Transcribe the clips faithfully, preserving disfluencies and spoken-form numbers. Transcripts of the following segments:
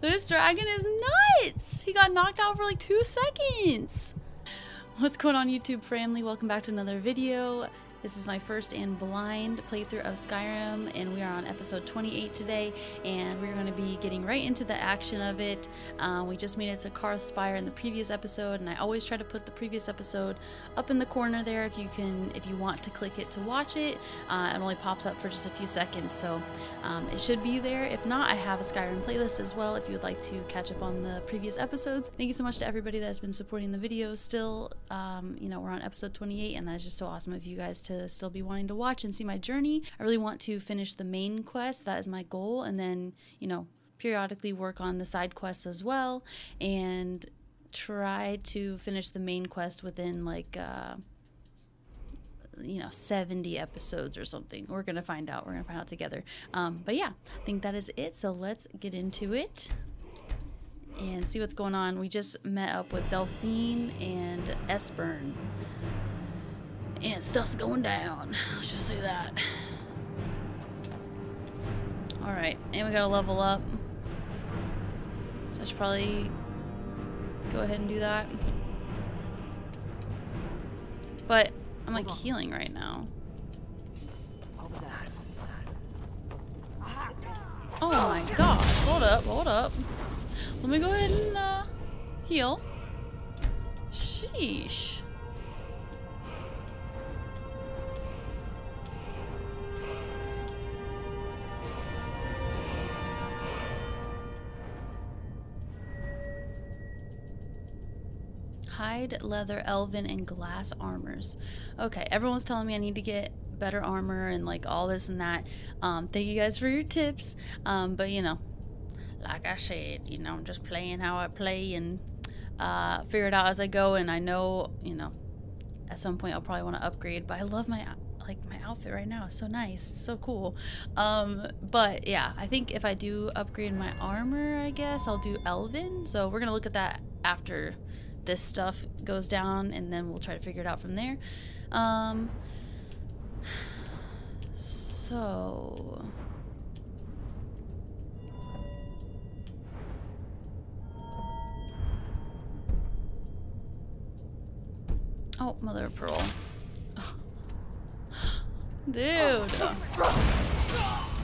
This dragon is nuts! He got knocked out for like two seconds! What's going on, YouTube family? Welcome back to another video. This is my first and blind playthrough of Skyrim, and we are on episode twenty-eight today, and we're going to be getting right into the action of it. Uh, we just made it to Karth Spire in the previous episode, and I always try to put the previous episode up in the corner there if you can, if you want to click it to watch it. Uh, it only pops up for just a few seconds, so um, it should be there. If not, I have a Skyrim playlist as well if you would like to catch up on the previous episodes. Thank you so much to everybody that's been supporting the videos still. Um, you know, we're on episode twenty-eight, and that's just so awesome of you guys to to still be wanting to watch and see my journey. I really want to finish the main quest. That is my goal, and then, you know, periodically work on the side quests as well and try to finish the main quest within like uh you know, seventy episodes or something. We're gonna find out. We're gonna find out together. Um but yeah, I think that is it, so let's get into it and see what's going on. We just met up with Delphine and Esbern, and stuff's going down. Let's just say that. Alright, and we gotta level up. So I should probably go ahead and do that. But I'm like healing right now. What was that? Oh my god. Hold up, hold up. Let me go ahead and uh, heal. Sheesh. Hide, leather, elven, and glass armors. Okay, everyone's telling me I need to get better armor and like all this and that. Um, thank you guys for your tips. Um, but you know, like I said, you know, I'm just playing how I play and uh, figure it out as I go. And I know, you know, at some point I'll probably want to upgrade. But I love my like my outfit right now. It's so nice. It's so cool. Um, but yeah, I think if I do upgrade my armor, I guess I'll do elven. So we're gonna look at that after this stuff goes down, and then we'll try to figure it out from there. Um, so oh, mother of pearl. Dude,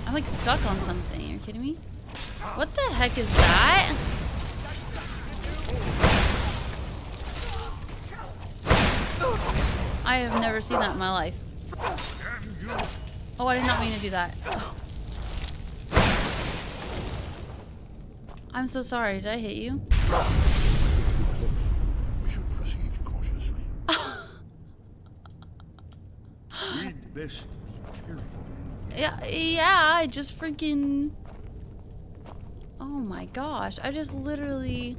I'm like stuck on something. Are you kidding me? What the heck is that? I have never seen that in my life. Oh, I did not mean to do that. I'm so sorry. Did I hit you? We should proceed cautiously. We'd best be careful. Yeah, yeah, I just freaking... Oh my gosh. I just literally...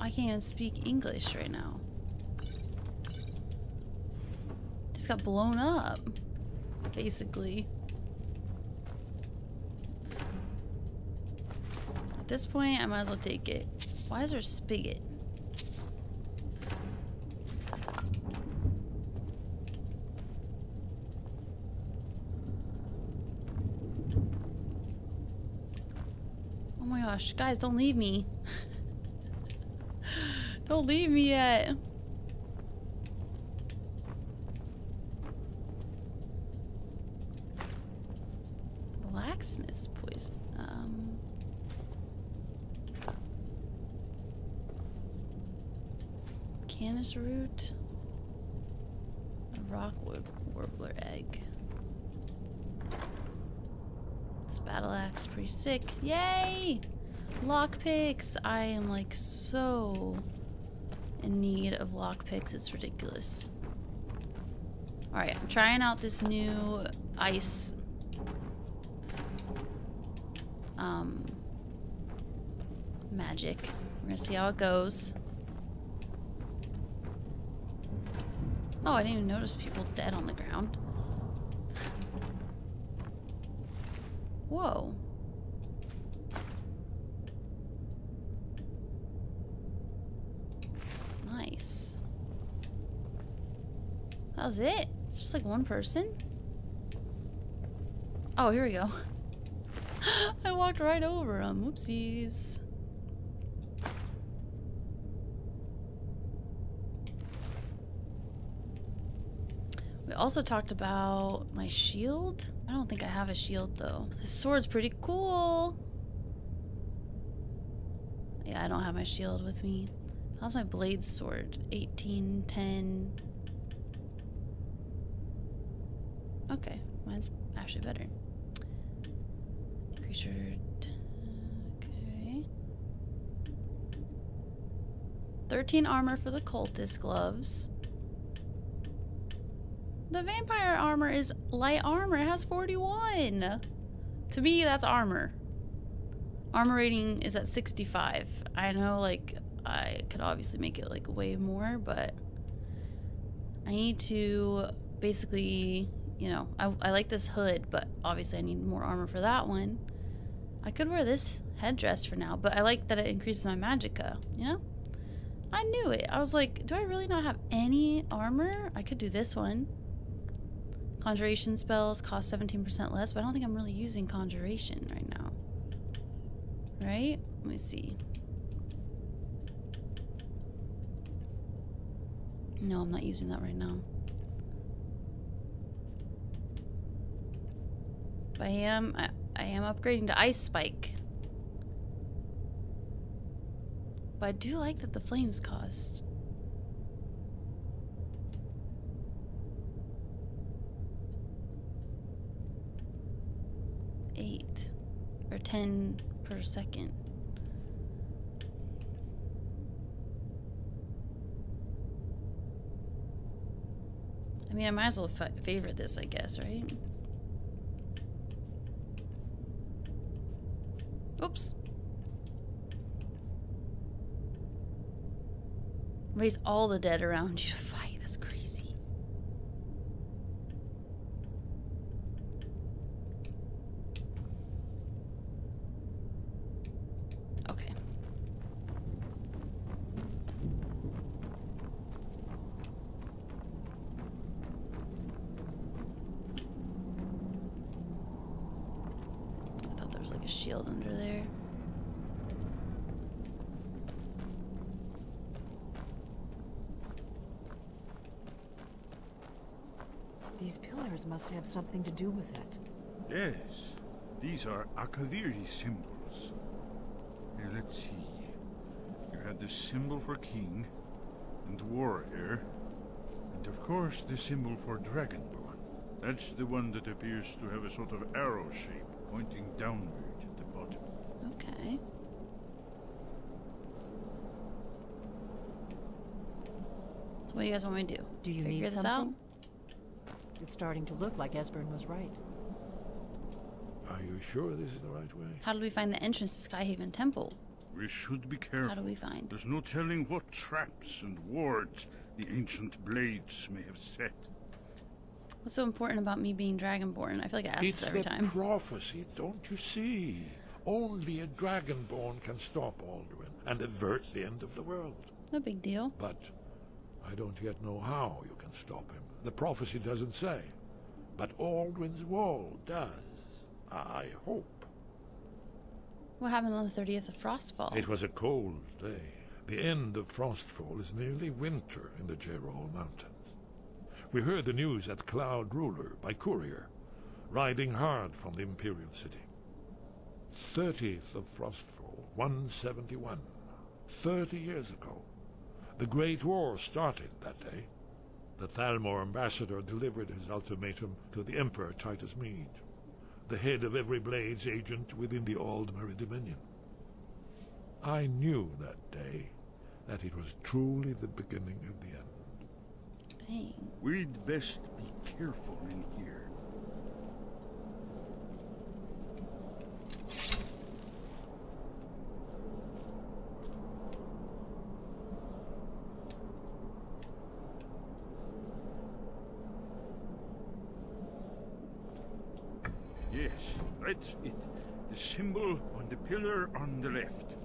I can't even speak English right now. Just got blown up, basically. At this point, I might as well take it. Why is there a spigot? Oh my gosh, guys, don't leave me. Don't leave me yet. Blacksmith's poison. Um. Canis root. Rock warbler egg. This battle axe pretty sick. Yay! Lockpicks. I am like so in need of lockpicks. It's ridiculous. All right, I'm trying out this new ice. Um, magic. We're gonna see how it goes. Oh, I didn't even notice people dead on the ground. Whoa. Nice. That was it? Just like one person? Oh, here we go. I walked right over him. Whoopsies. We also talked about my shield. I don't think I have a shield though. This sword's pretty cool. Yeah, I don't have my shield with me. How's my blade sword? eighteen, ten. Okay, mine's actually better. Creature. Okay. thirteen armor for the cultist gloves. The vampire armor is light armor. It has forty-one. To me, that's armor. Armor rating is at sixty-five. I know, like, I could obviously make it like way more, but I need to basically, you know, I, I like this hood, but obviously I need more armor for that one. I could wear this headdress for now, but I like that it increases my magicka, you know? I knew it. I was like, do I really not have any armor? I could do this one. Conjuration spells cost seventeen percent less, but I don't think I'm really using conjuration right now. Right? Let me see. No, I'm not using that right now. But I am, I, I am upgrading to Ice Spike. But I do like that the flames cost. Eight or ten per second. I mean, I might as well fa favorite this, I guess, right? Oops. Raise all the dead around you to fight. That's crazy. Okay. Like a shield under there. These pillars must have something to do with it. Yes, these are Akaviri symbols. Here, let's see. You have the symbol for king and warrior, and of course the symbol for Dragonborn. That's the one that appears to have a sort of arrow shape pointing downward at the bottom. Okay. So what do you guys want me to do? Do you need something? Out? It's starting to look like Esbern was right. Are you sure this is the right way? How do we find the entrance to Skyhaven Temple? We should be careful. How do we find? There's no telling what traps and wards the ancient blades may have set. What's so important about me being Dragonborn? I feel like I ask this every time. It's the prophecy, don't you see? Only a Dragonborn can stop Alduin and avert the end of the world. No big deal. But I don't yet know how you can stop him. The prophecy doesn't say. But Alduin's wall does. I hope. What happened on the thirtieth of Frostfall? It was a cold day. The end of Frostfall is nearly winter in the Jerol Mountains. We heard the news at Cloud Ruler by courier, riding hard from the Imperial City. thirtieth of Frostfall, one seventy-one, thirty years ago. The Great War started that day. The Thalmor ambassador delivered his ultimatum to the Emperor Titus Mead, the head of every Blades agent within the Aldmeri Dominion. I knew that day that it was truly the beginning of the end. We'd best be careful in here. Yes, that's it. The symbol on the pillar on the left.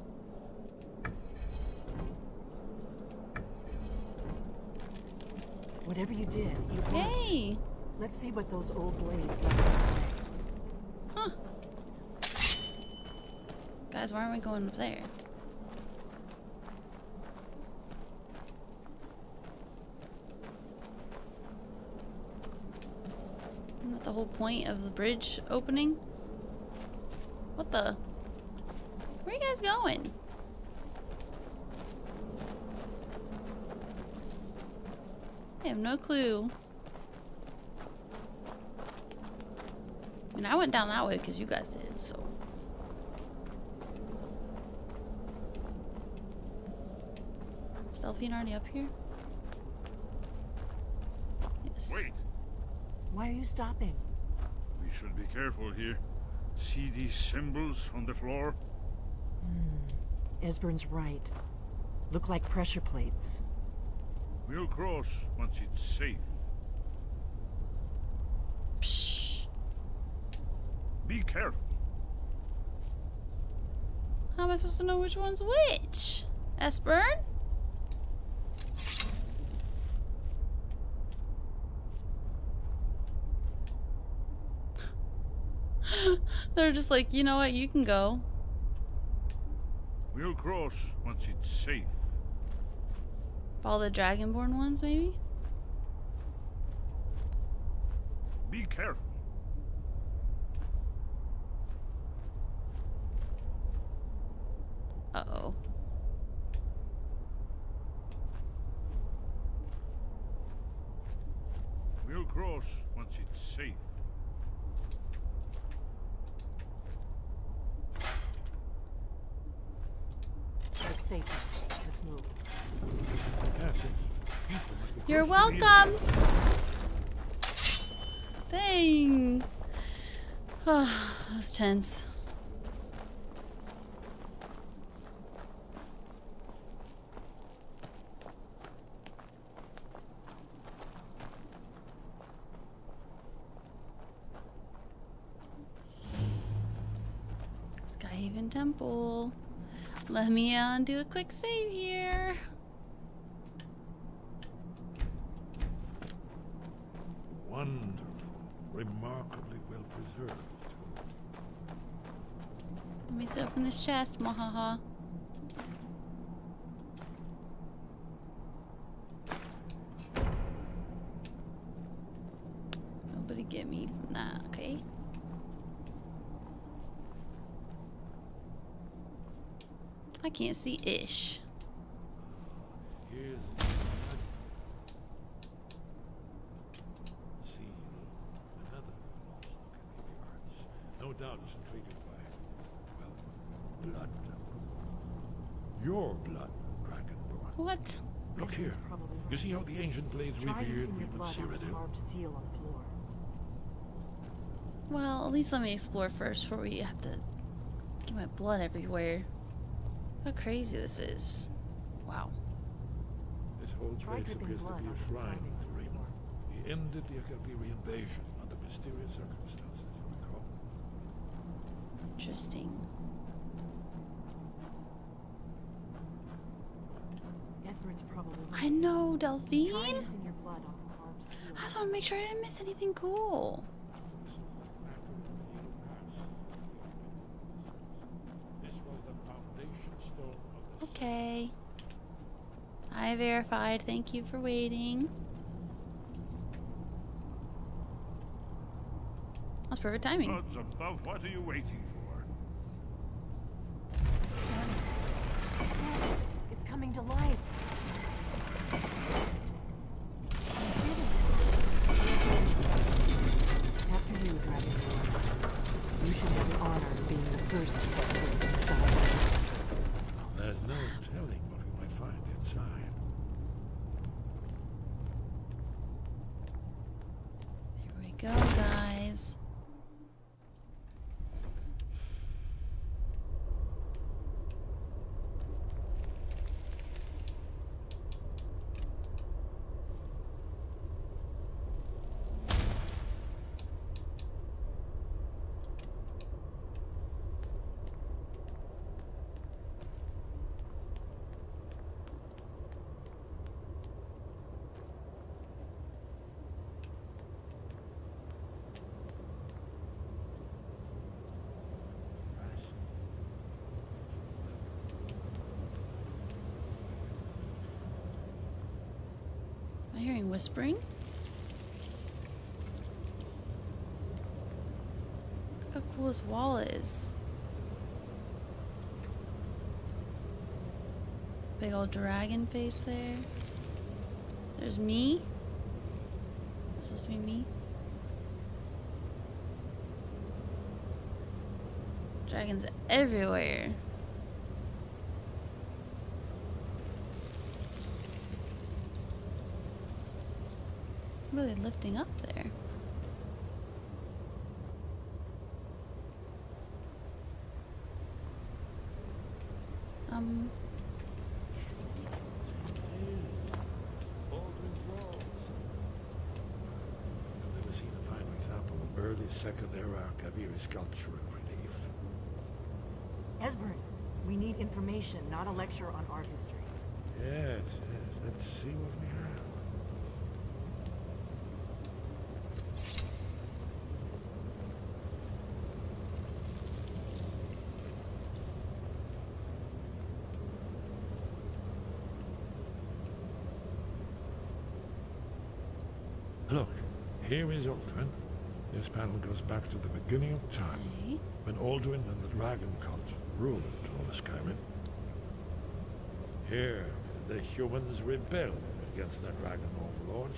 Whatever you did, you hey! Won't. Let's see what those old blades look like. Huh. Guys, why aren't we going up there? Isn't that the whole point of the bridge opening? What the? Where are you guys going? I have no clue. I mean, I went down that way because you guys did, so. Is Delphine already up here? Yes. Wait! Why are you stopping? We should be careful here. See these symbols on the floor? Hmm. Esbern's right. Look like pressure plates. We'll cross once it's safe. Psh. Be careful. How am I supposed to know which one's which? Esbern? They're just like, you know what, you can go. We'll cross once it's safe. All the Dragonborn ones, maybe? Be careful. Uh-oh. We'll cross once it's safe. We're safe. Let's move. You're welcome. Dang. Oh, that was tense. Skyhaven Temple. Let me uh, do a quick save here. Wonderful. Remarkably well preserved. Let me sit up in this chest, mahaha. Nobody get me from that, okay? I can't see ish. Here's doubt is treated by, well, blood. Your blood, Dragonborn. What? Look here. You see how the ancient blades revered human seal seal on the floor. Well, at least let me explore first before we have to get my blood everywhere. How crazy this is. Wow. This whole place appears to be a shrine to Raymond. He ended the Akaviri invasion under mysterious circumstances. Interesting. I know, Delphine. I just want to make sure I didn't miss anything cool. Okay. I verified. Thank you for waiting. That's perfect timing. Gods above, what are you waiting for? Coming to life. I did it. After you, Dragonborn, you should have the honor of being the first to celebrate in Skyrim. There's no telling what we might find inside. Here we go, guys. whispering. Look how cool this wall is. Big old dragon face there. There's me. That's supposed to be me. Dragons everywhere. What are they lifting up there? Um. I've never seen a finer example of early Secondera Akaviri sculpture and relief. Esbern, we need information, not a lecture on art history. Yes, yes. Let's see what we have. Look, here is Alduin. This panel goes back to the beginning of time, okay, when Alduin and the dragon cult ruled over Skyrim. Here, the humans rebelled against their dragon overlords,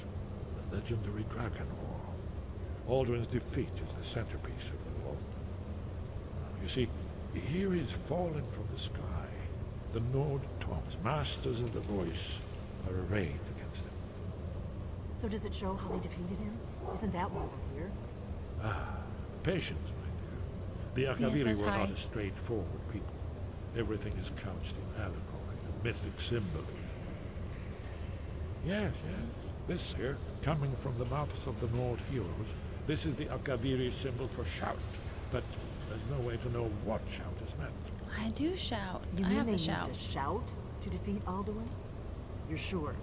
the legendary Dragon War. Alduin's defeat is the centerpiece of the war. You see, here is fallen from the sky. The Nord Taunts, masters of the voice, are arrayed. So does it show how they defeated him? Isn't that why we're here? Ah, patience, my dear. The Akaviri yes, were high. not a straightforward people. Everything is couched in allegory and mythic symbolism. Yes, yes. This here, coming from the mouths of the Nord heroes, this is the Akaviri symbol for shout. But there's no way to know what shout is meant. I do shout. You I mean have they the used shout. a shout to defeat Alduin? You're sure?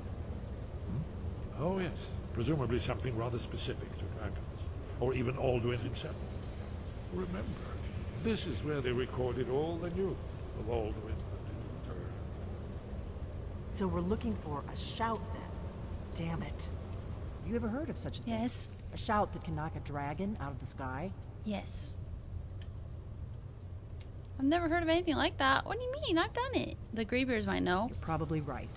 Oh, yes. Presumably something rather specific to dragons. Or even Alduin himself. Remember, this is where they recorded all they knew of Alduin and Belethor. So we're looking for a shout, then. Damn it. You ever heard of such a thing? Yes. A shout that can knock a dragon out of the sky? Yes. I've never heard of anything like that. What do you mean? I've done it. The Greybeards might know. You're probably right.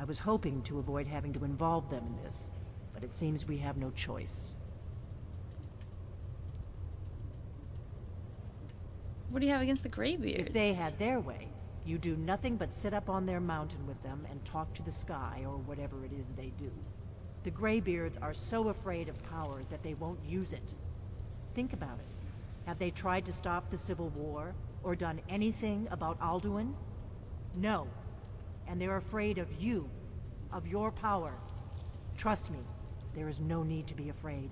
I was hoping to avoid having to involve them in this, but it seems we have no choice. What do you have against the Greybeards? If they had their way, you do nothing but sit up on their mountain with them and talk to the sky or whatever it is they do. The Greybeards are so afraid of power that they won't use it. Think about it. Have they tried to stop the Civil War or done anything about Alduin? No. And they're afraid of you, of your power. Trust me, there is no need to be afraid.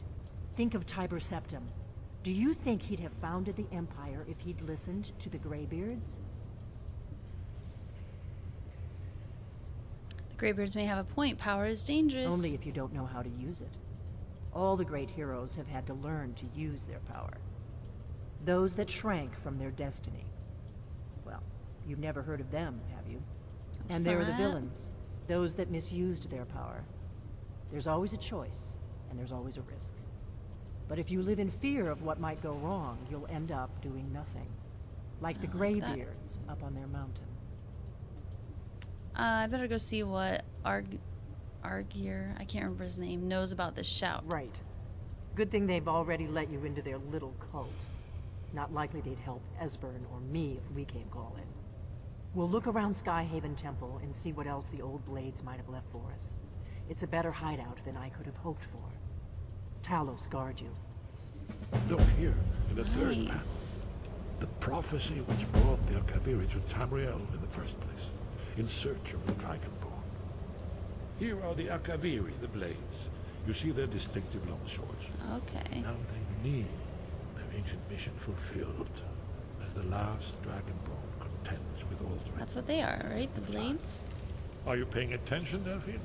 Think of Tiber Septim. Do you think he'd have founded the Empire if he'd listened to the Greybeards? The Greybeards may have a point. Power is dangerous. Only if you don't know how to use it. All the great heroes have had to learn to use their power. Those that shrank from their destiny. Well, you've never heard of them, have you? And there are the villains, those that misused their power. There's always a choice, and there's always a risk. But if you live in fear of what might go wrong, you'll end up doing nothing. Like the Greybeards up on their mountain. Uh, I better go see what Arg... Argier, I can't remember his name, knows about this shout. Right. Good thing they've already let you into their little cult. Not likely they'd help Esbern or me if we came calling. We'll look around Skyhaven Temple and see what else the old Blades might have left for us. It's a better hideout than I could have hoped for. Talos guard you. Look here, in the nice. third map. The prophecy which brought the Akaviri to Tamriel in the first place, in search of the Dragonborn. Here are the Akaviri, the Blades. You see their distinctive longswords. Okay. Now they need their ancient mission fulfilled as the last Dragonborn. With That's what they are, right? The Blades? Are you paying attention, Delphine?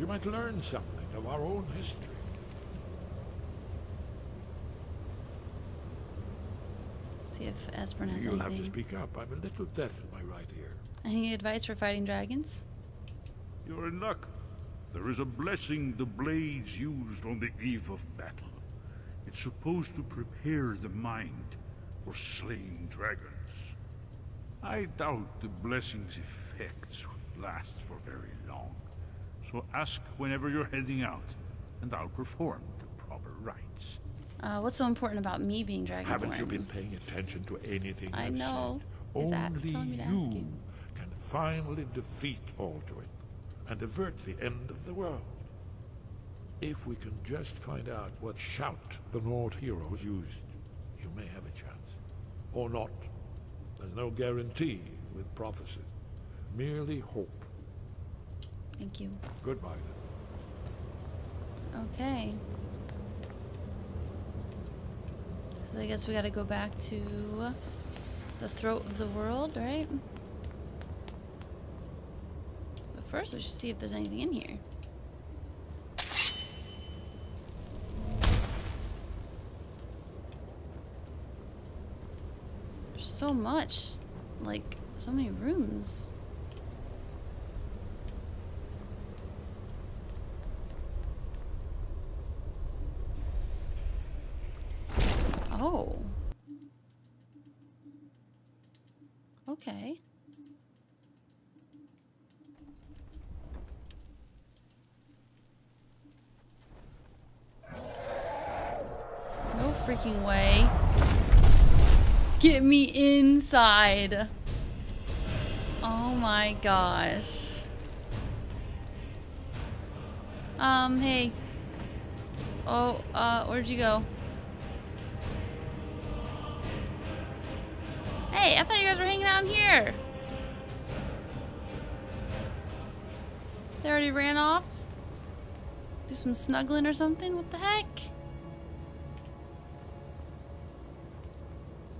You might learn something of our own history. See if Esbern has You'll anything. You'll have to speak up. I'm a little deaf in my right ear. Any advice for fighting dragons? You're in luck. There is a blessing the Blades used on the eve of battle. It's supposed to prepare the mind for slaying dragons. I doubt the blessing's effects would last for very long. So ask whenever you're heading out, and I'll perform the proper rites. Uh, what's so important about me being Dragonborn? Haven't you been paying attention to anything I I've know. Said? Is Only that me to you, you can finally defeat Alduin and avert the end of the world. If we can just find out what shout the Nord heroes used, you may have a chance. Or not. There's no guarantee with prophecy. Merely hope. Thank you. Goodbye then. Okay. So I guess we gotta go back to the Throat of the World, right? But first we should see if there's anything in here. There's so much, like, so many rooms. Oh. Okay. No freaking way. Get me inside. Oh my gosh. Um, hey. Oh, uh, where'd you go? Hey, I thought you guys were hanging out here. They already ran off? Do some snuggling or something? What the heck?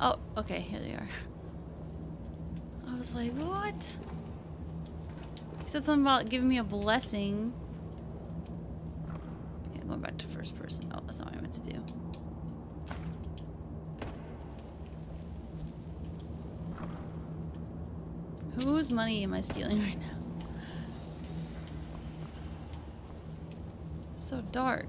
Oh, okay, here they are. I was like, what? He said something about giving me a blessing. Okay, I'm going back to first person. Oh, that's not what I meant to do. Whose money am I stealing right now? It's so dark.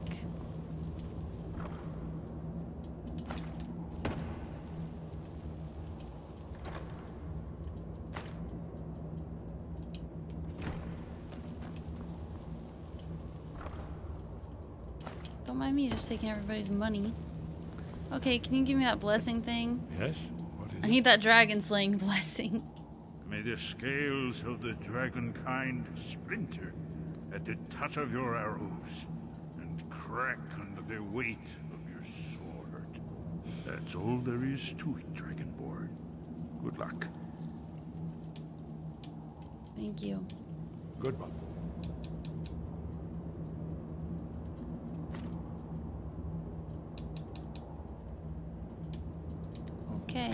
Don't mind me just taking everybody's money. Okay, can you give me that blessing thing? Yes. What is I need it? That dragon slaying blessing. May the scales of the dragon kind splinter at the touch of your arrows and crack under the weight of your sword. That's all there is to it, Dragonborn. Good luck. Thank you. Good luck. Okay.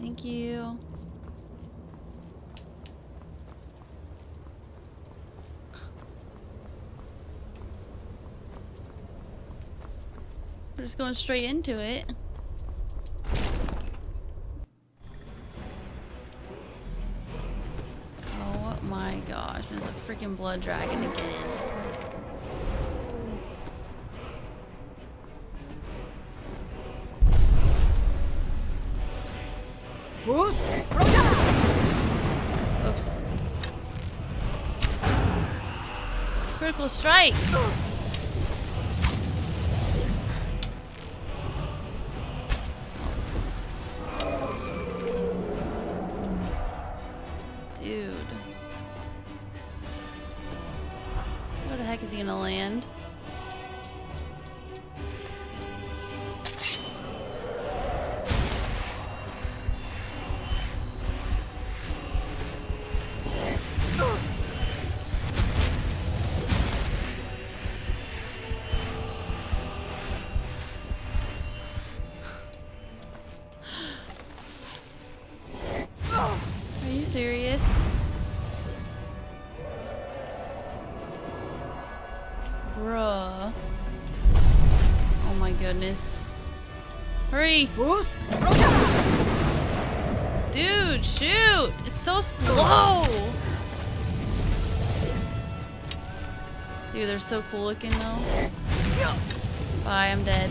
Thank you. We're just going straight into it. Oh my gosh, there's a freaking blood dragon again. Bruce, oops. Critical strike. Bruce? Dude, shoot! It's so slow! Dude, they're so cool looking though. Bye, I'm dead.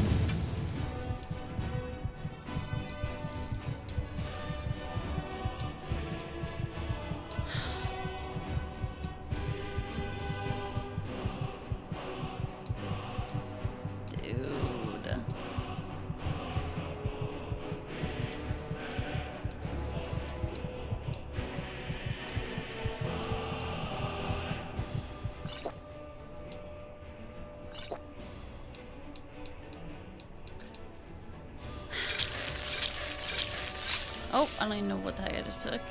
I don't even know what the heck I just took.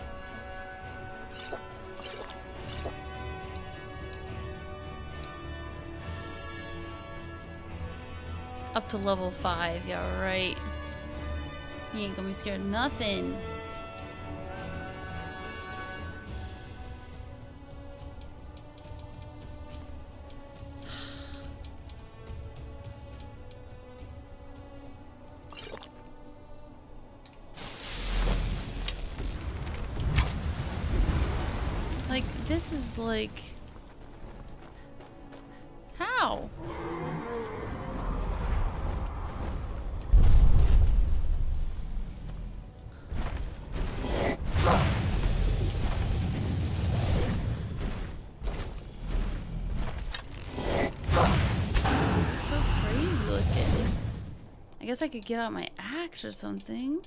Up to level five, yeah, right. You ain't gonna be scared of nothing. This is like... How? It's so crazy looking. I guess I could get out my axe or something.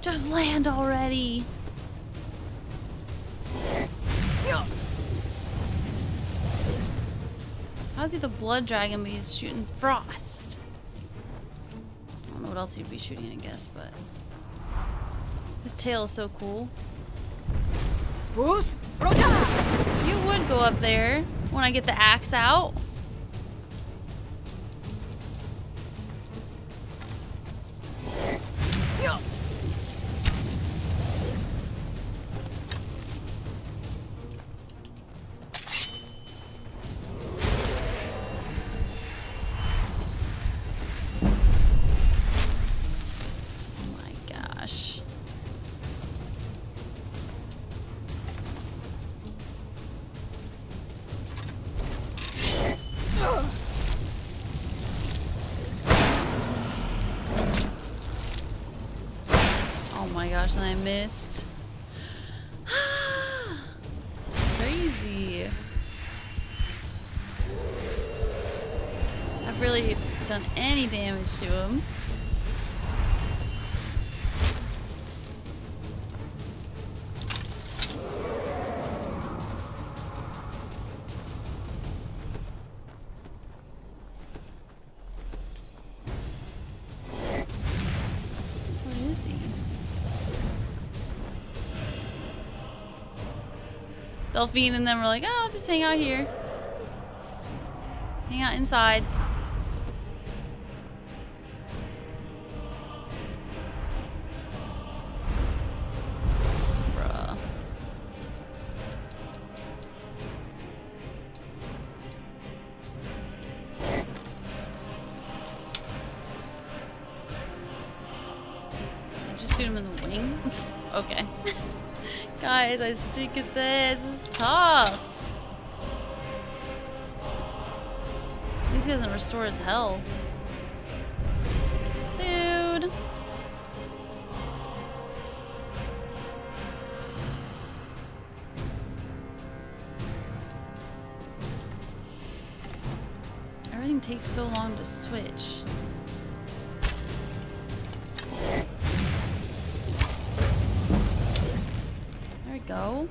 Just land already. How's he the blood dragon, but he's shooting frost? I don't know what else he'd be shooting, I guess, but his tail is so cool. Bruce, you would go up there when I get the axe out. Gosh, and I missed. Crazy. I've really done any damage to him. Delphine and them were like, oh, just hang out here. Hang out inside. Bruh. I just shoot him in the wing? Okay. Guys, I stick at this. This is tough. At least he doesn't restore his health. Dude. Everything takes so long to switch. Go.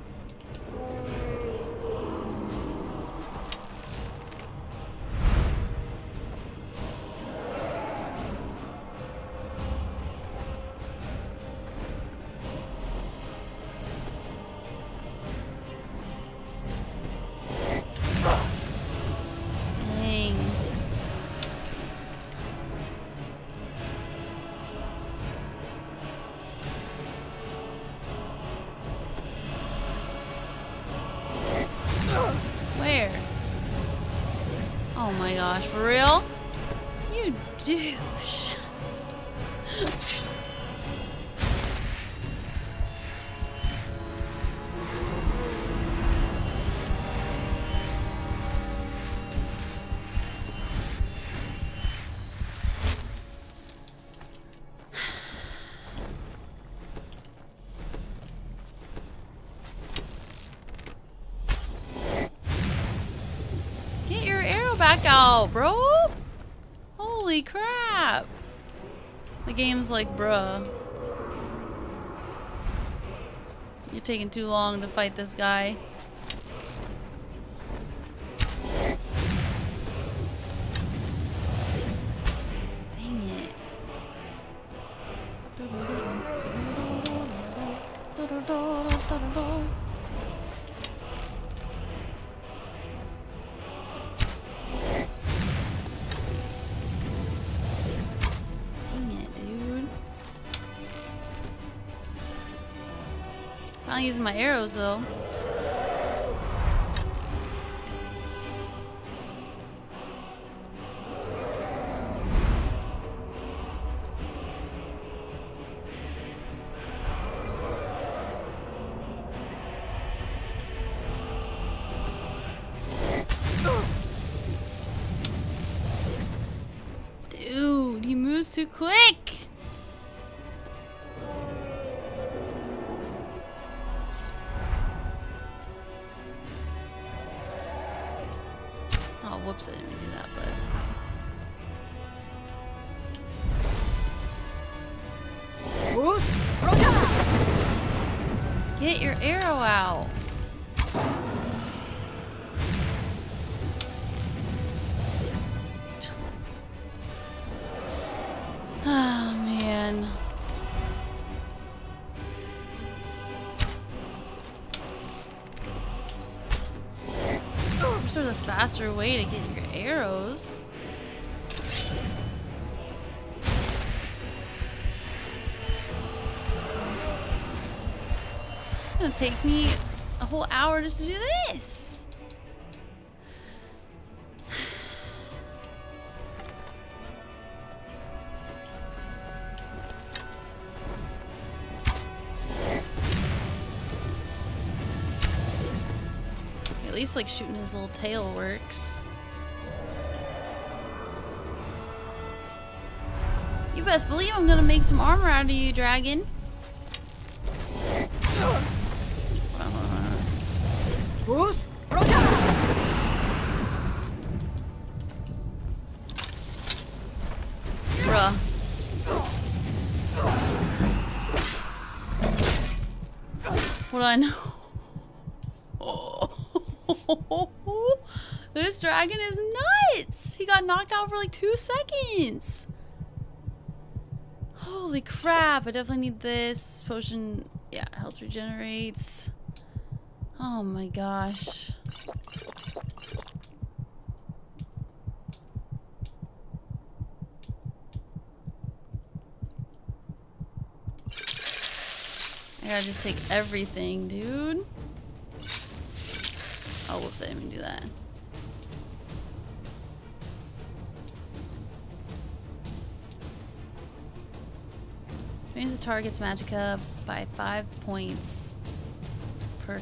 gosh, for real? You douche. Bro, holy crap, the game's like, bruh, you're taking too long to fight this guy. Dang it. I'm using my arrows though. Dude, he moves too quick. Whoops, I didn't mean to do that, but it's okay. Get your arrow out. Oh, man. There's a faster way to get your arrows. It's gonna take me a whole hour just to do this. At least like shooting his little tail works. You best believe I'm gonna make some armor out of you, dragon. Bruce, bruh. What do I know? This dragon is nuts! He got knocked out for like two seconds! Holy crap, I definitely need this potion. Yeah, health regenerates. Oh my gosh. I gotta just take everything, dude. Oh, whoops, I didn't even do that. Change the target's magicka by five points per,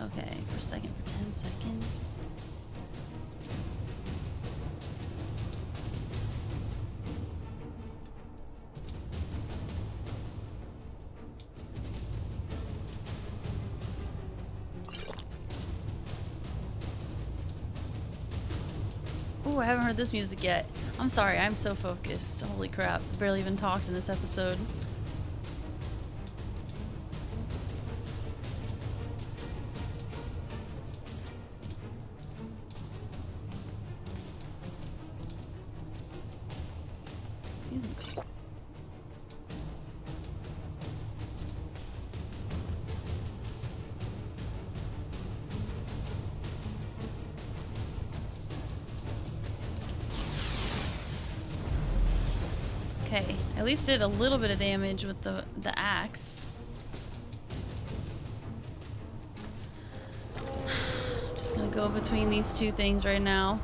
okay, per second for ten seconds. Ooh, I haven't heard this music yet. I'm sorry, I'm so focused. Holy crap, barely even talked in this episode. Okay, at least did a little bit of damage with the, the axe. Just gonna go between these two things right now.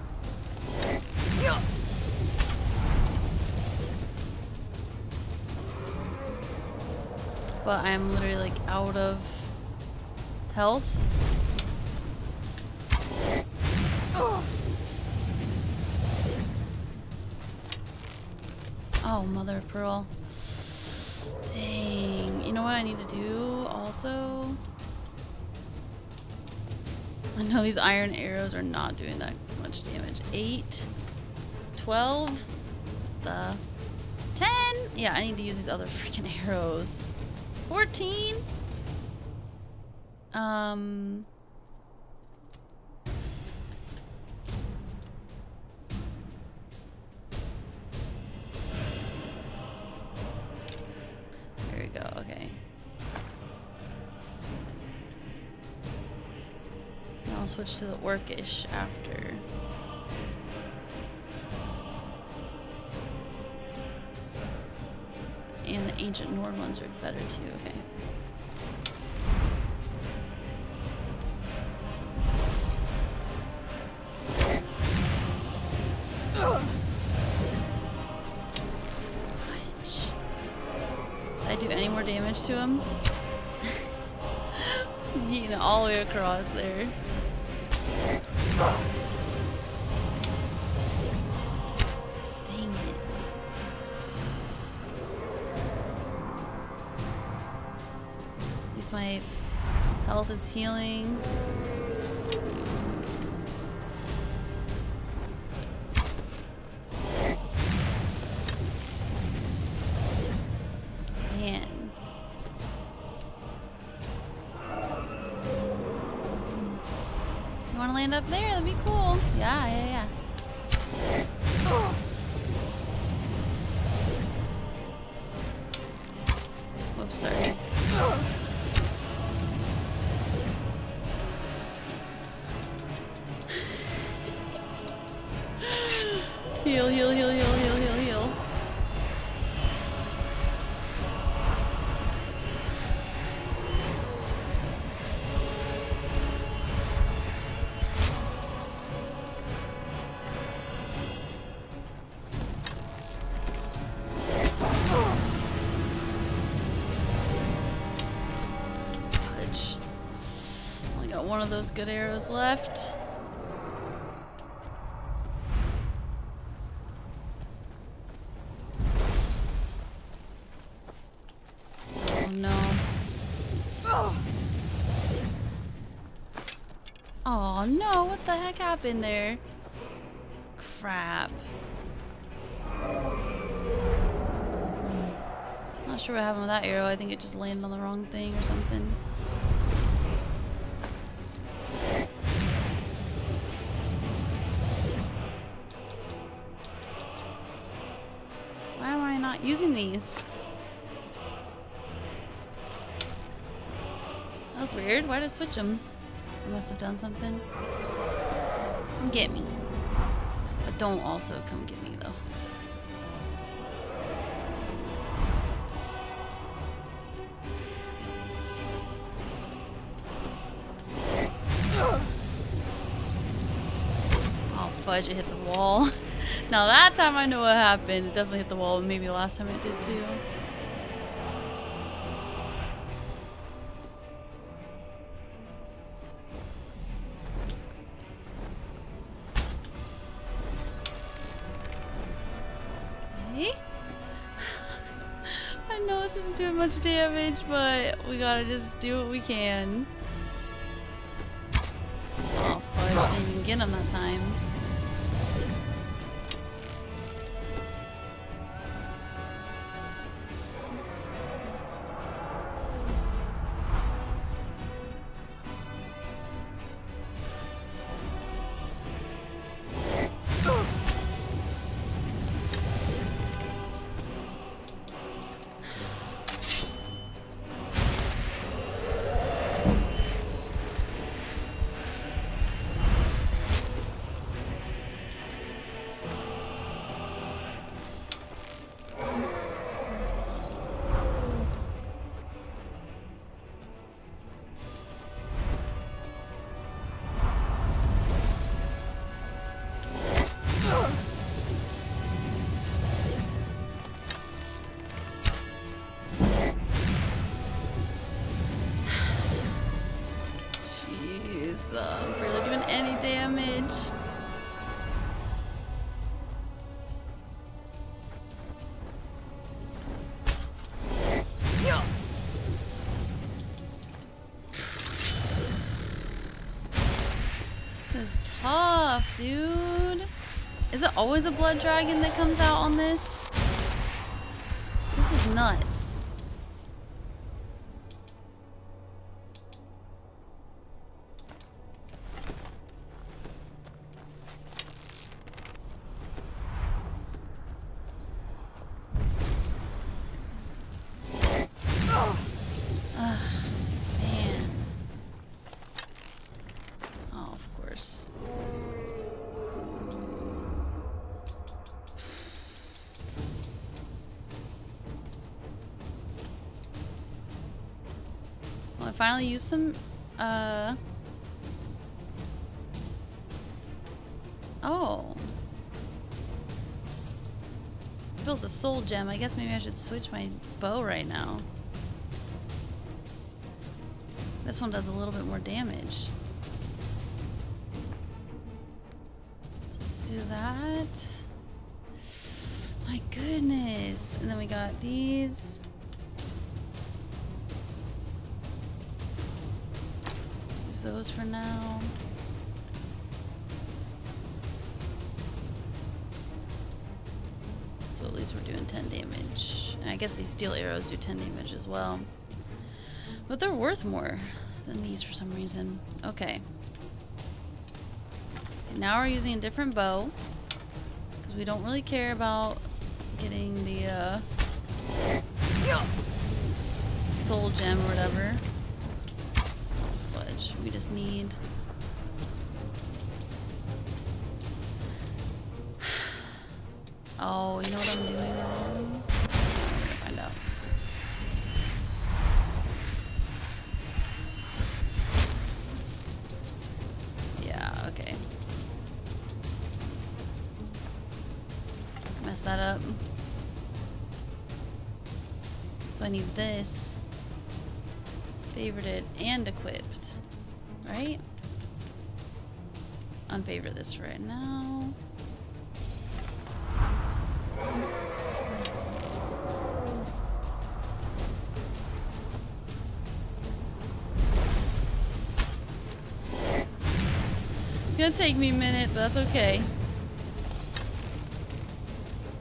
But I'm literally like out of health. Oh, mother of pearl. Dang. You know what I need to do also? I know these iron arrows are not doing that much damage. Eight. Twelve. The. Ten. Yeah, I need to use these other freaking arrows. fourteen. Um. There we go. Okay. And I'll switch to the orcish after. And the ancient Nord ones are better too, okay. Did I do any more damage to him? I'm eating it all the way across there. My health is healing. Man. If you want to land up there, that'd be cool. Yeah, yeah, yeah. Oh. Whoops, sorry. Heal, heal, heal, heal, heal, heal, heal. Fudge. Only got one of those good arrows left. Oh no, what the heck happened there? Crap. Not sure what happened with that arrow. I think it just landed on the wrong thing or something. Why am I not using these? That was weird. Why did I switch them? I must have done something. Come get me. But don't also come get me, though. Oh, fudge, it hit the wall. Now that time I know what happened. It definitely hit the wall, and maybe the last time it did, too. I know this isn't doing much damage, but we gotta just do what we can. Oh, fudge, didn't even get him that time. awesome. Barely doing any damage. This is tough, dude. Is it always a blood dragon that comes out on this? This is nuts. Finally use some, uh, oh, it feels a soul gem. I guess maybe I should switch my bow right now. This one does a little bit more damage. Let's do that. My goodness. And then we got these. Those for now. So at least we're doing ten damage. I guess these steel arrows do ten damage as well. But they're worth more than these for some reason. Okay. And now we're using a different bow. Because we don't really care about getting the uh, soul gem or whatever. We just need oh, you know what I'm doing wrong? We're gonna find out. Yeah, okay. Mess that up. So I need this. Favorited and equipped. Right? Unfavorite this right now. It's gonna take me a minute, but that's okay.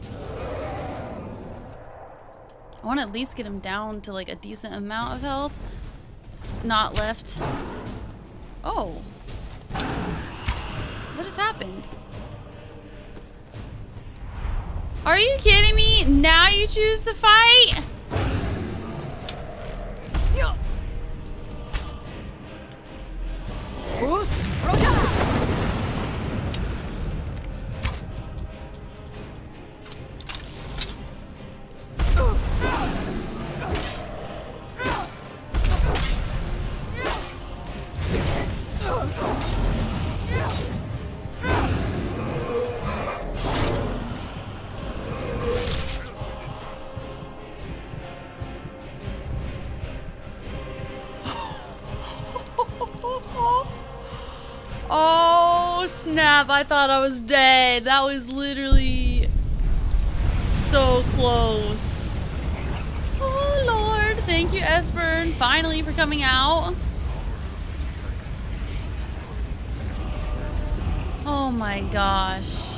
I wanna at least get him down to like a decent amount of health. Not left. Oh, what just happened? Are you kidding me? Now you choose to fight? I thought I was dead. That was literally so close. Oh Lord, thank you Esbern finally for coming out. Oh my gosh.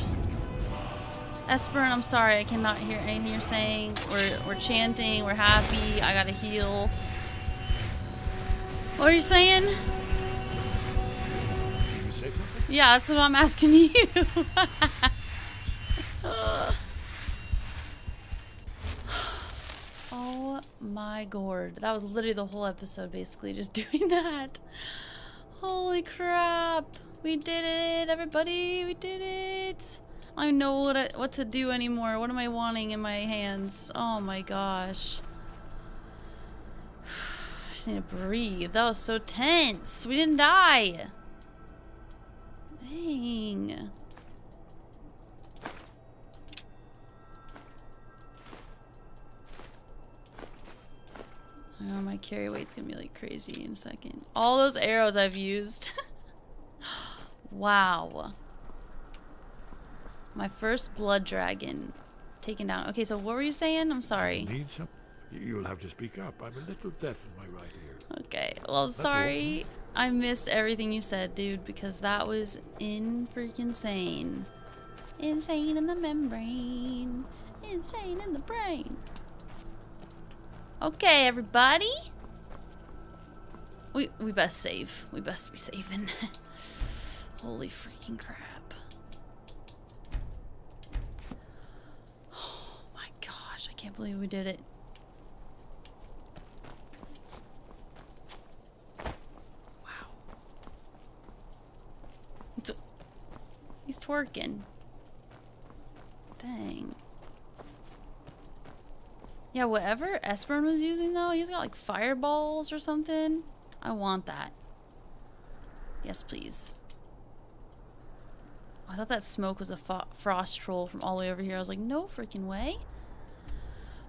Esbern, I'm sorry I cannot hear anything you're saying. We're, we're chanting, we're happy, I gotta heal. What are you saying? Yeah, that's what I'm asking you. Oh my god. That was literally the whole episode, basically, just doing that. Holy crap. We did it, everybody. We did it. I don't know what, I, what to do anymore. What am I wanting in my hands? Oh my gosh. I just need to breathe. That was so tense. We didn't die. Dang. I know my carry weight's gonna be like crazy in a second. All those arrows I've used. Wow. My first blood dragon taken down. Okay, so what were you saying? I'm sorry. I need some. You'll have to speak up. I'm a little deaf in my right ear. Okay, well, that's sorry. All. I missed everything you said, dude, because that was in freaking sane. Insane in the membrane. Insane in the brain. Okay, everybody. We we best save. We best be saving. Holy freaking crap. Oh my gosh, I can't believe we did it. Wow. He's twerking. Dang. Yeah, whatever Esbern was using though, he's got like fireballs or something. I want that. Yes, please. I thought that smoke was a fo frost troll from all the way over here. I was like, no freaking way.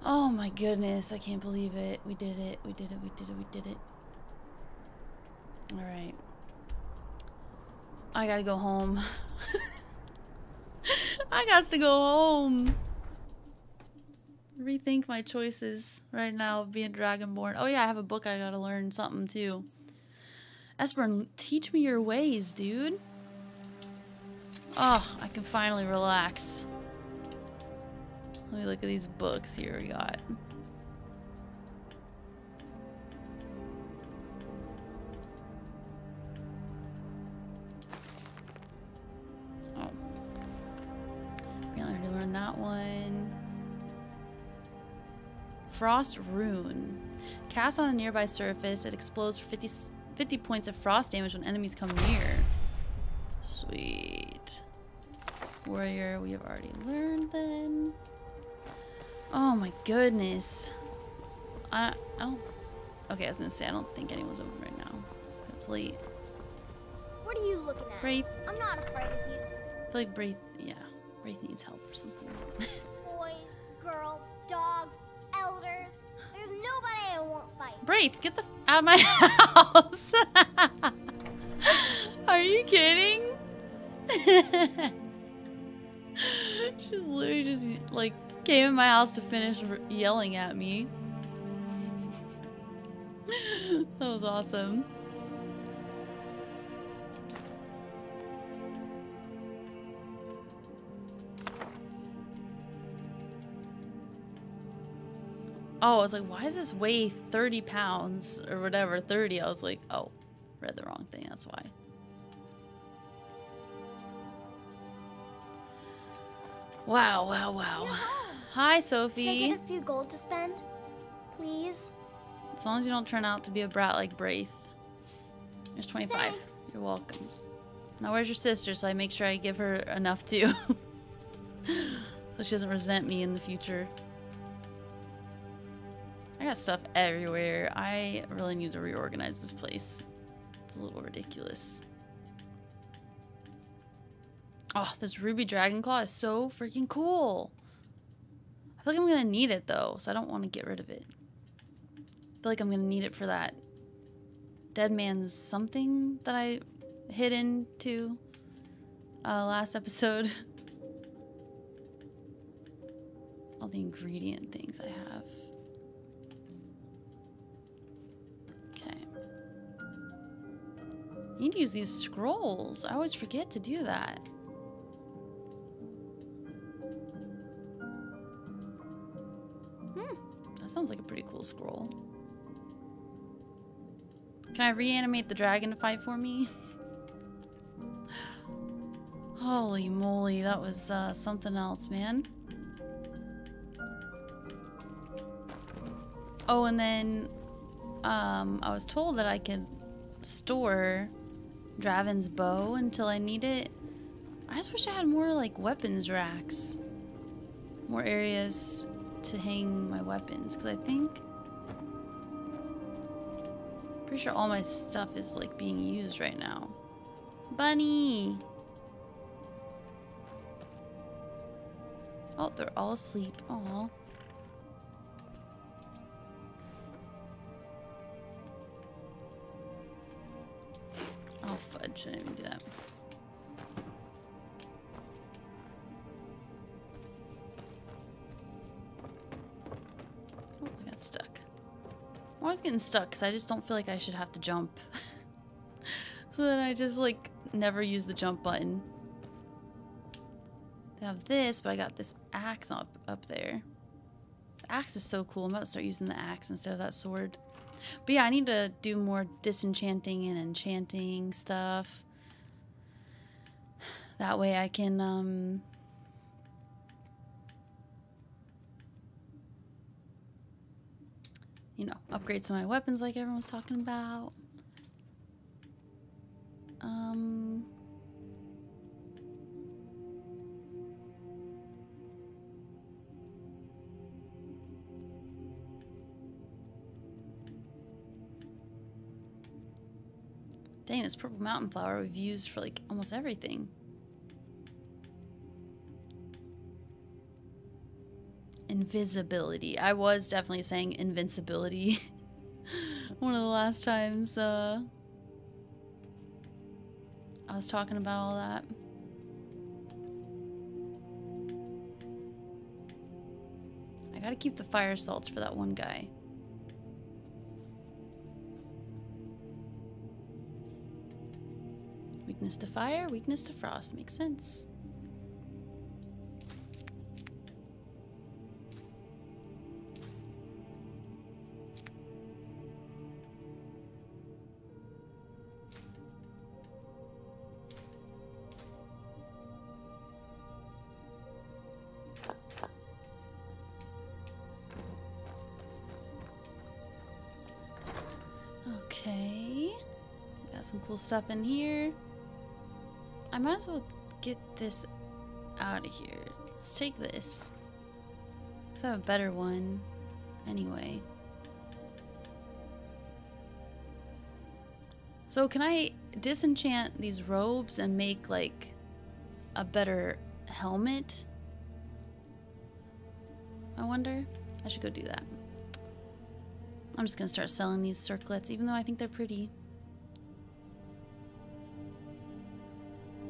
Oh my goodness, I can't believe it. We did it, we did it, we did it, we did it. Alright. I gotta go home. I got to go home. Rethink my choices right now of being Dragonborn. Oh yeah, I have a book I gotta learn something too. Esbern, teach me your ways, dude. Oh, I can finally relax. Let me look at these books here we got. Oh. We already learned that one. Frost Rune. Cast on a nearby surface. It explodes for fifty, fifty points of frost damage when enemies come near. Sweet. Warrior, we have already learned then. Oh my goodness. I, I don't... Okay, I was gonna say, I don't think anyone's open right now. It's late. What are you looking at? Braith. I'm not afraid of you. I feel like Braith, yeah. Braith needs help or something. Boys, girls, dogs, elders. There's nobody I won't fight. Braith, get the f out of my house. Are you kidding? She literally just like came in my house to finish yelling at me. That was awesome. Oh, I was like, why does this weigh thirty pounds or whatever, thirty? I was like, oh, read the wrong thing, that's why. Wow, wow, wow. Hi, Sophie. Can I get a few gold to spend, please? As long as you don't turn out to be a brat like Braith. There's twenty-five. Thanks. You're welcome. Now, where's your sister? So I make sure I give her enough, too. So she doesn't resent me in the future. I got stuff everywhere. I really need to reorganize this place. It's a little ridiculous. Oh, this Ruby Dragon Claw is so freaking cool. I feel like I'm going to need it, though, so I don't want to get rid of it. I feel like I'm going to need it for that Dead Man's something that I hid into uh, last episode. All the ingredient things I have. Okay. I need to use these scrolls. I always forget to do that. Sounds like a pretty cool scroll. Can I reanimate the dragon to fight for me? Holy moly, that was uh, something else, man. Oh, and then um, I was told that I could store Draven's bow until I need it. I just wish I had more like weapons racks, more areas to hang my weapons, because I think pretty sure all my stuff is like being used right now. Bunny! Oh, they're all asleep. Aww. Oh, fudge. I didn't even do that. was getting stuck because I just don't feel like I should have to jump. So then I just like never use the jump button. I have this, but I got this axe up, up there. The axe is so cool. I'm about to start using the axe instead of that sword. But yeah, I need to do more disenchanting and enchanting stuff. That way I can, um... you know, upgrade some of my weapons like everyone was talking about. Um... Dang, this purple mountain flower we've used for like almost everything. Invisibility. I was definitely saying invincibility one of the last times uh, I was talking about all that. I gotta keep the fire salts for that one guy. Weakness to fire, weakness to frost. Makes sense. Okay. Got some cool stuff in here. I might as well get this out of here. Let's take this. Let's have a better one. Anyway. So can I disenchant these robes and make like a better helmet? I wonder. I should go do that. I'm just gonna start selling these circlets, even though I think they're pretty.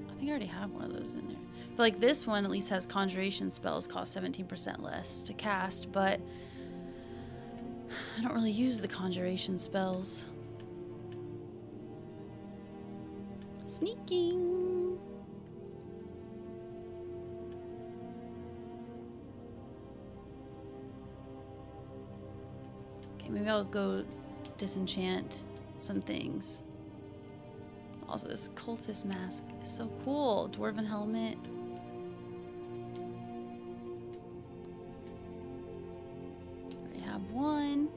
I think I already have one of those in there. But like this one at least has conjuration spells cost seventeen percent less to cast, but I don't really use the conjuration spells. Sneaking. Okay, maybe I'll go disenchant some things. Also, this cultist mask is so cool. Dwarven helmet. I already have one.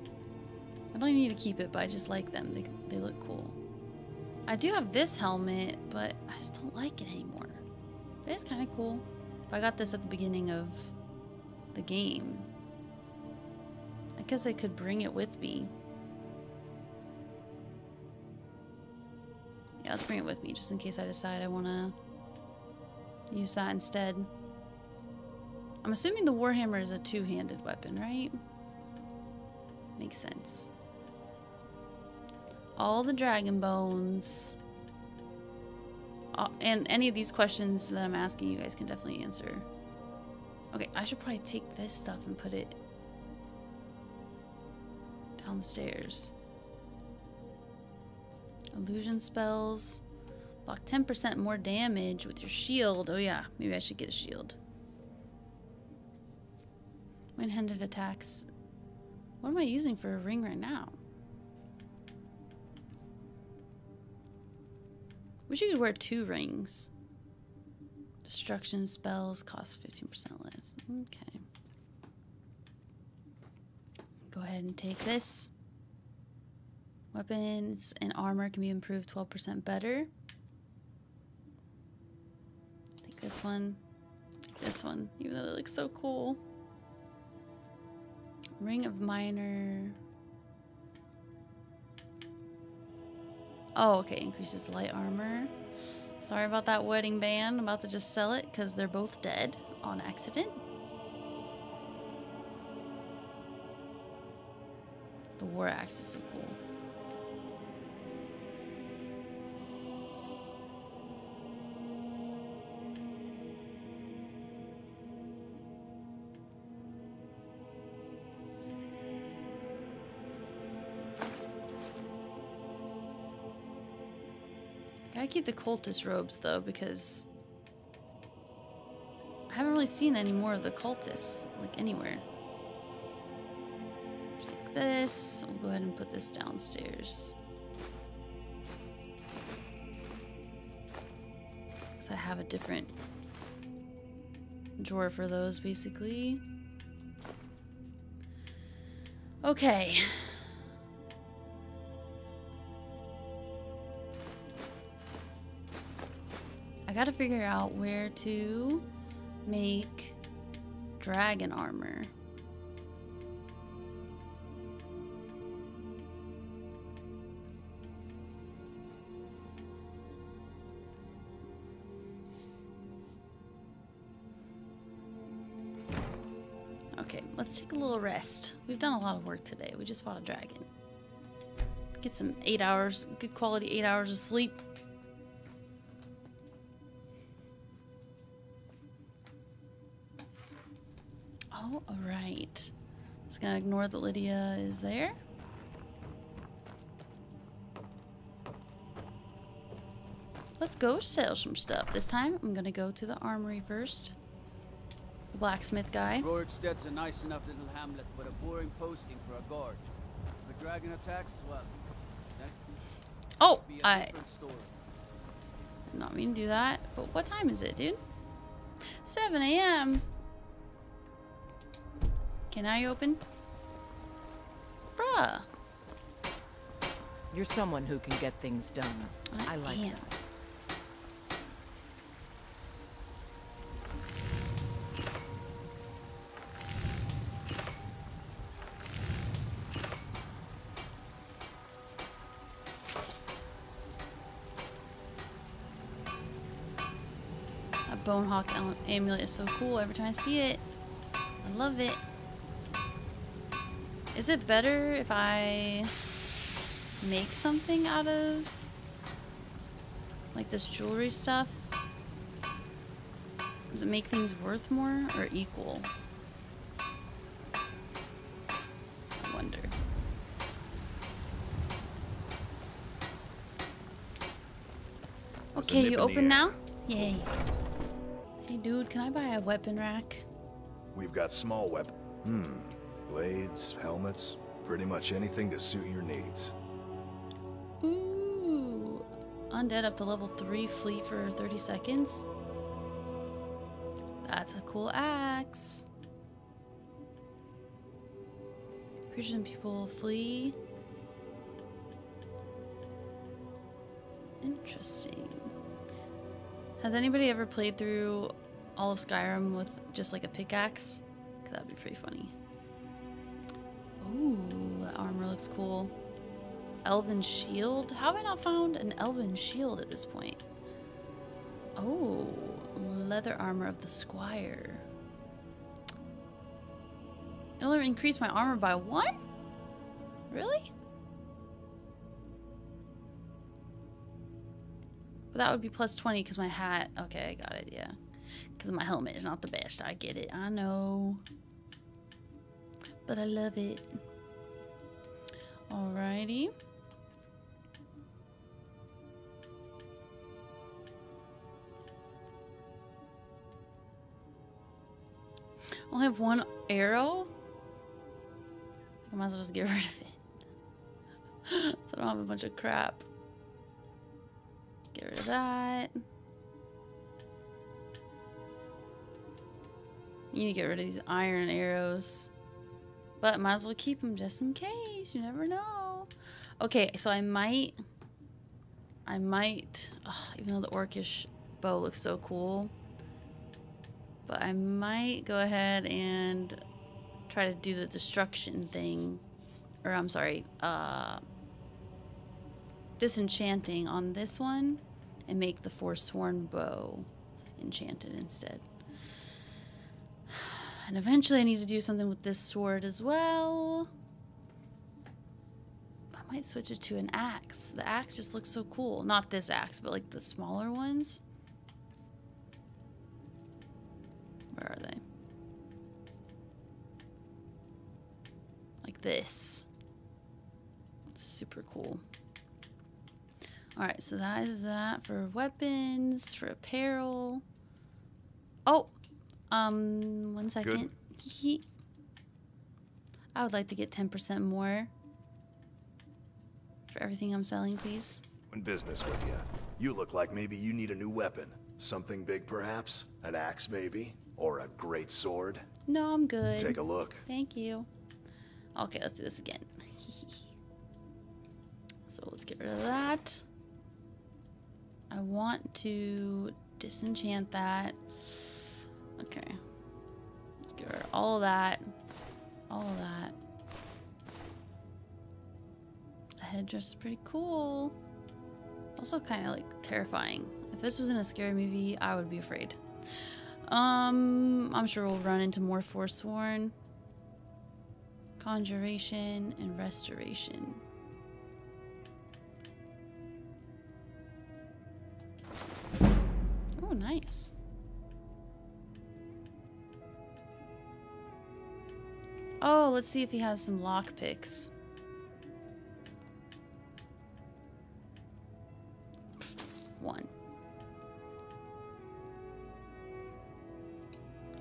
I don't even need to keep it, but I just like them. They, they look cool. I do have this helmet, but I just don't like it anymore. But it's kind of cool. But I got this at the beginning of the game. I guess I could bring it with me. Yeah, let's bring it with me, just in case I decide I want to use that instead. I'm assuming the Warhammer is a two-handed weapon, right? Makes sense. All the dragon bones. Uh, and any of these questions that I'm asking, you guys can definitely answer. Okay, I should probably take this stuff and put it downstairs. Illusion spells. Block ten percent more damage with your shield. Oh yeah, maybe I should get a shield. One-handed attacks. What am I using for a ring right now? Wish you could wear two rings. Destruction spells cost fifteen percent less. Okay. Go ahead and take this. Weapons and armor can be improved twelve percent better. Take this one. Take this one. Even though they look so cool. Ring of Minor. Oh, okay. Increases light armor. Sorry about that wedding band. I'm about to just sell it because they're both dead on accident. The war axe is so cool. Gotta keep the cultist robes, though, because I haven't really seen any more of the cultists, like, anywhere. Just like this. We'll go ahead and put this downstairs. Because I have a different drawer for those, basically. Okay. I gotta figure out where to make dragon armor. Okay, let's take a little rest. We've done a lot of work today. We just fought a dragon. Get some eight hours, good quality eight hours of sleep. Alright. Just gonna ignore that Lydia is there. Let's go sell some stuff. This time I'm gonna go to the armory first. The blacksmith guy. Rorikstead's a nice enough little hamlet, but a boring posting for a guard. If a dragon attacks, well, that oh, be a I different story. Did not mean to do that. But what time is it, dude? seven A M Can I open? Bruh. You're someone who can get things done. I, I like am. That. A Bonehawk amulet is so cool. Every time I see it, I love it. Is it better if I make something out of like this jewelry stuff? Does it make things worth more or equal? I wonder. Okay, you open now? Yay. Hey dude, can I buy a weapon rack? We've got small weapon. Hmm. Blades, helmets, pretty much anything to suit your needs. Ooh. Undead up to level three, fleet for thirty seconds. That's a cool axe. Creatures and people flee. Interesting. Has anybody ever played through all of Skyrim with just like a pickaxe? Because that would be pretty funny. Ooh, that armor looks cool. Elven shield? How have I not found an elven shield at this point? Oh, leather armor of the squire. It'll increase my armor by one? Really? But that would be plus twenty because my hat. Okay, I got it, yeah. Because my helmet is not the best. I get it. I know. But I love it. Alrighty. I only have one arrow. I might as well just get rid of it. So I don't have a bunch of crap. Get rid of that. You need to get rid of these iron arrows. But might as well keep them just in case. You never know. Okay, so I might... I might... Oh, even though the orcish bow looks so cool. But I might go ahead and try to do the destruction thing. Or, I'm sorry. Uh, disenchanting on this one. And make the Forsworn bow enchanted instead. And eventually I need to do something with this sword as well. I might switch it to an axe. The axe just looks so cool. Not this axe, but like the smaller ones. Where are they? Like this. Super cool. Alright, so that is that for weapons, for apparel. Oh! Um, one second. I would like to get ten percent more for everything I'm selling, please. In business with you. You look like maybe you need a new weapon. Something big, perhaps? An axe, maybe? Or a great sword? No, I'm good. Take a look. Thank you. Okay, let's do this again. So let's get rid of that. I want to disenchant that. Okay. Let's get rid of all of that. All of that. The headdress is pretty cool. Also kind of like terrifying. If this was in a scary movie, I would be afraid. Um, I'm sure we'll run into more Forsworn. Conjuration and restoration. Oh, nice. Oh, let's see if he has some lockpicks. One.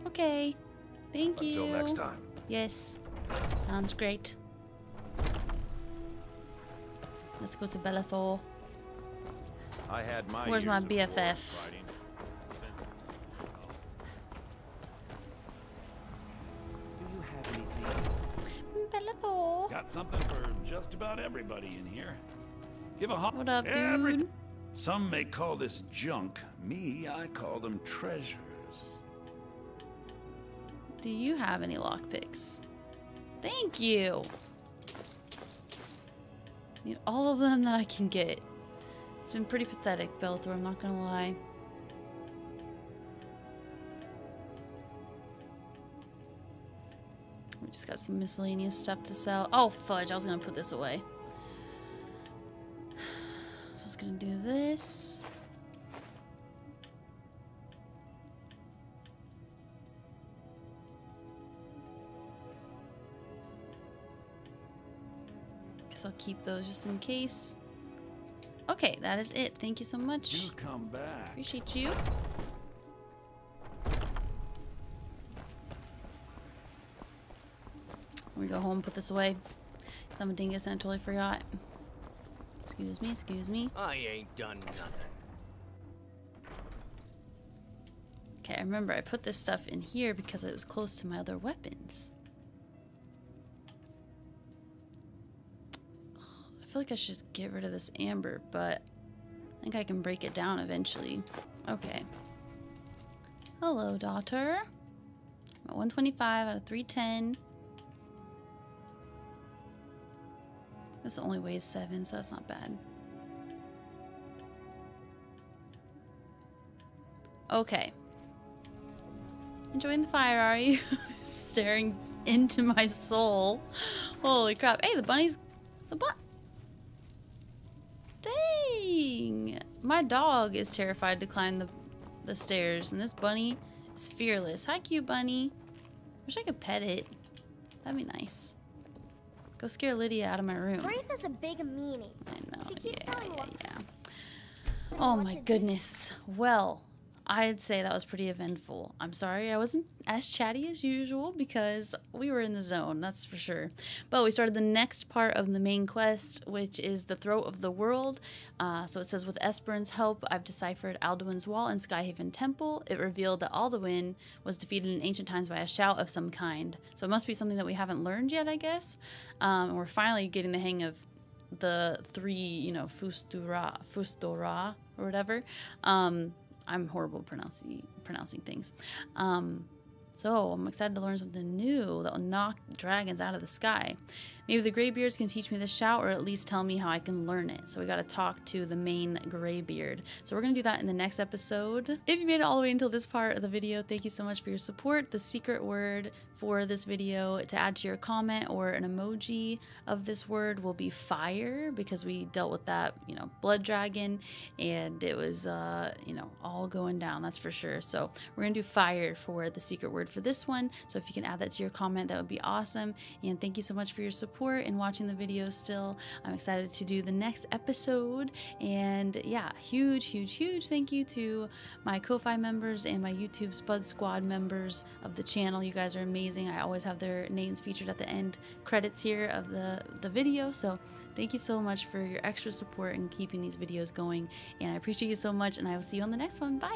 Okay. Thank Until you. Until next time. Yes. Sounds great. Let's go to Belethor. I had my Where's my B F F? Belethor. Got something for just about everybody in here. Give a hop. What up, dude? Every Some may call this junk. Me, I call them treasures. Do you have any lockpicks? Thank you. I need all of them that I can get. It's been pretty pathetic, Belethor, I'm not gonna lie. We just got some miscellaneous stuff to sell. Oh, fudge, I was gonna put this away. So I was gonna do this. Guess I'll keep those just in case. Okay, that is it. Thank you so much. You come back. Appreciate you. Let me go home and put this away. I'm a dingus and I totally forgot. Excuse me, excuse me. I ain't done nothing. Okay, I remember I put this stuff in here because it was close to my other weapons. I feel like I should just get rid of this amber, but I think I can break it down eventually. Okay. Hello, daughter. I'm at one twenty-five out of three ten. This only weighs seven, so that's not bad. Okay. Enjoying the fire, are you? Staring into my soul. Holy crap. Hey, the bunny's... The bu- Dang! My dog is terrified to climb the, the stairs, and this bunny is fearless. Hi, cute bunny. Wish I could pet it. That'd be nice. Go scare Lydia out of my room. Braith is a big meanie. I know. She keeps yeah, yeah, yeah. Oh my goodness. Well, I'd say that was pretty eventful. I'm sorry I wasn't as chatty as usual because we were in the zone, that's for sure. But we started the next part of the main quest, which is the Throat of the World. Uh, so it says, with Esbern's help, I've deciphered Alduin's wall in Skyhaven Temple. It revealed that Alduin was defeated in ancient times by a shout of some kind. So it must be something that we haven't learned yet, I guess. Um, and we're finally getting the hang of the three, you know, Fustura, Fustura or whatever. Um... I'm horrible pronouncing pronouncing things. Um, so I'm excited to learn something new that will knock dragons out of the sky. Maybe the Greybeards can teach me the shout, or at least tell me how I can learn it. So we got to talk to the main Greybeard. So we're going to do that in the next episode. If you made it all the way until this part of the video, thank you so much for your support. The secret word for this video to add to your comment or an emoji of this word will be fire, because we dealt with that, you know, blood dragon, and it was, uh, you know, all going down, that's for sure. So we're going to do fire for the secret word for this one. So if you can add that to your comment, that would be awesome. And thank you so much for your support. support and watching the videos still. I'm excited to do the next episode. And yeah, huge, huge, huge thank you to my Ko-Fi members and my YouTube Spud Squad members of the channel. You guys are amazing. I always have their names featured at the end credits here of the, the video. So thank you so much for your extra support and keeping these videos going. And I appreciate you so much, and I will see you on the next one. Bye!